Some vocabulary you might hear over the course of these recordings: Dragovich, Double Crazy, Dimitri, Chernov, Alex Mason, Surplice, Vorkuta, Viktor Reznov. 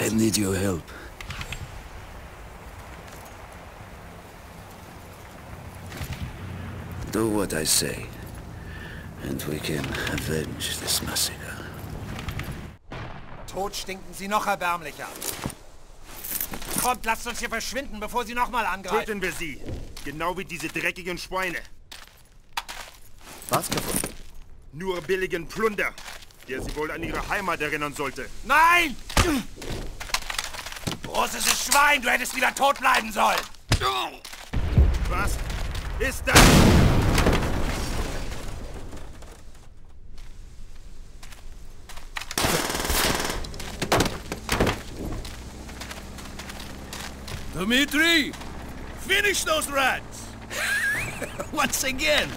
I need your help. Do what I say, and we can avenge this massacre. Tot stinken Sie noch erbärmlicher. Kommt, lasst uns hier verschwinden, bevor Sie nochmal angreifen. Töten wir Sie, genau wie diese dreckigen Schweine. Was gefunden? Nur billigen Plunder, der Sie wohl an Ihre Heimat erinnern sollte. Nein! Großes Schwein, du hättest wieder tot bleiben sollen. Was ist das? Dimitri! Finish those rats! Once again,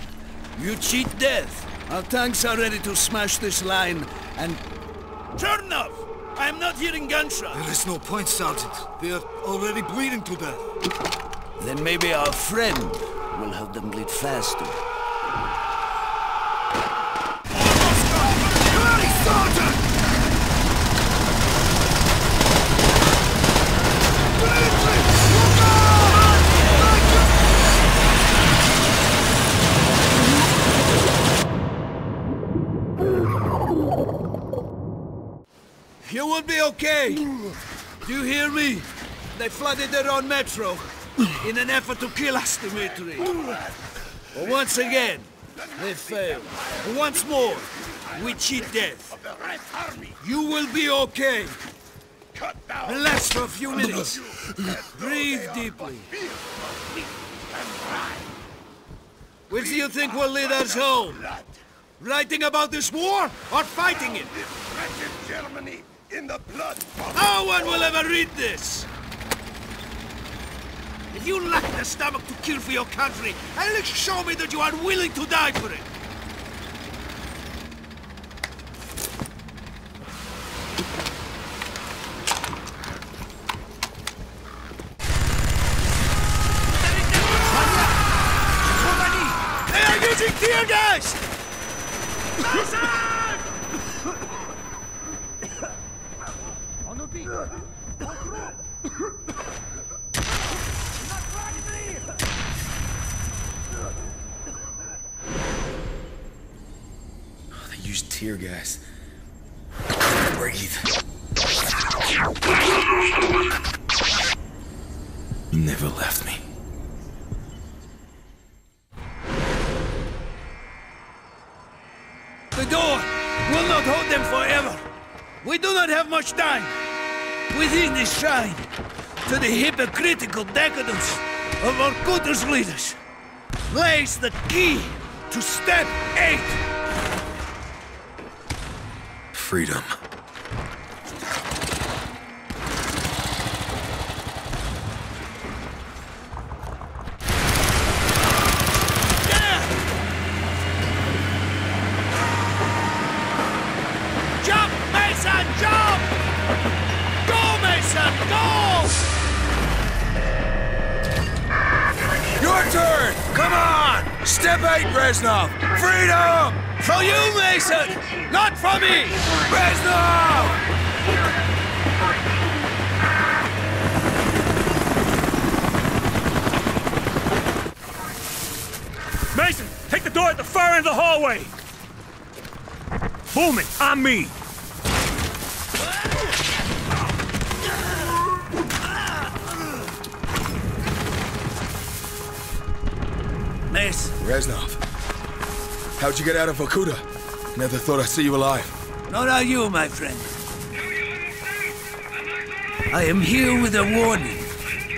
you cheat death. Our tanks are ready to smash this line and... Chernov! I am not hearing gunshots! There is no point, Sergeant. They are already bleeding to death. Then maybe our friend will help them bleed faster. You will be okay! Do you hear me? They flooded their own metro in an effort to kill us, Dimitri. But once again, they failed. Once more, we cheat death. You will be okay. Relax for a few minutes. Breathe deeply. Which do you think will lead us home? Writing about this war or fighting it? Germany. In the blood! No one will ever read this! If you lack the stomach to kill for your country, at least show me that you are willing to die for it! They are using tear gas! Use tear gas. I can't breathe. You never left me. The door will not hold them forever. We do not have much time. Within this shrine to the hypocritical decadence of Vorkuta's leaders lays the key to step 8. Freedom. Step 8, Reznov! Freedom! From you, Mason! Not from me! Reznov! Mason, take the door at the far end of the hallway! Bowman, on me! Reznov, how'd you get out of Vorkuta? Never thought I'd see you alive. Not are you, my friend. I am here with a warning.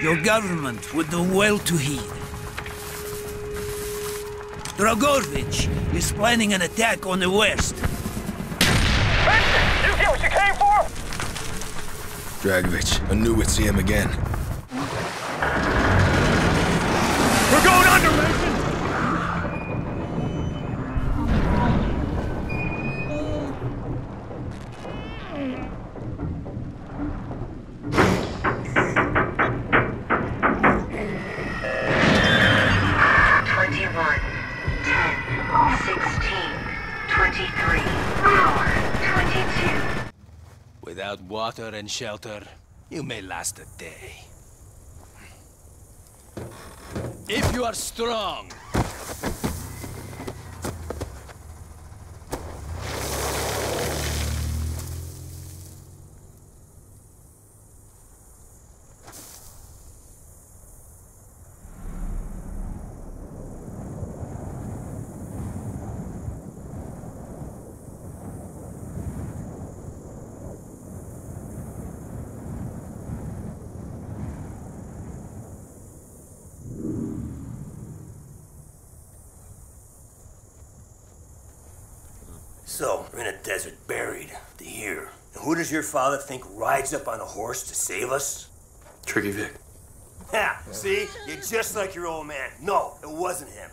Your government would do well to heed. Dragovich is planning an attack on the west. Mason, you get what you came for? Dragovich, I knew we'd see him again. We're going under, Mason! Without water and shelter, you may last a day. If you are strong! So, we're in a desert buried to here. And who does your father think rides up on a horse to save us? Tricky Vic. Yeah, see? You're just like your old man. No, it wasn't him.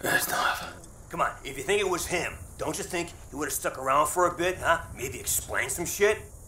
Reznov. Come on, if you think it was him, don't you think he would have stuck around for a bit, huh? Maybe explain some shit?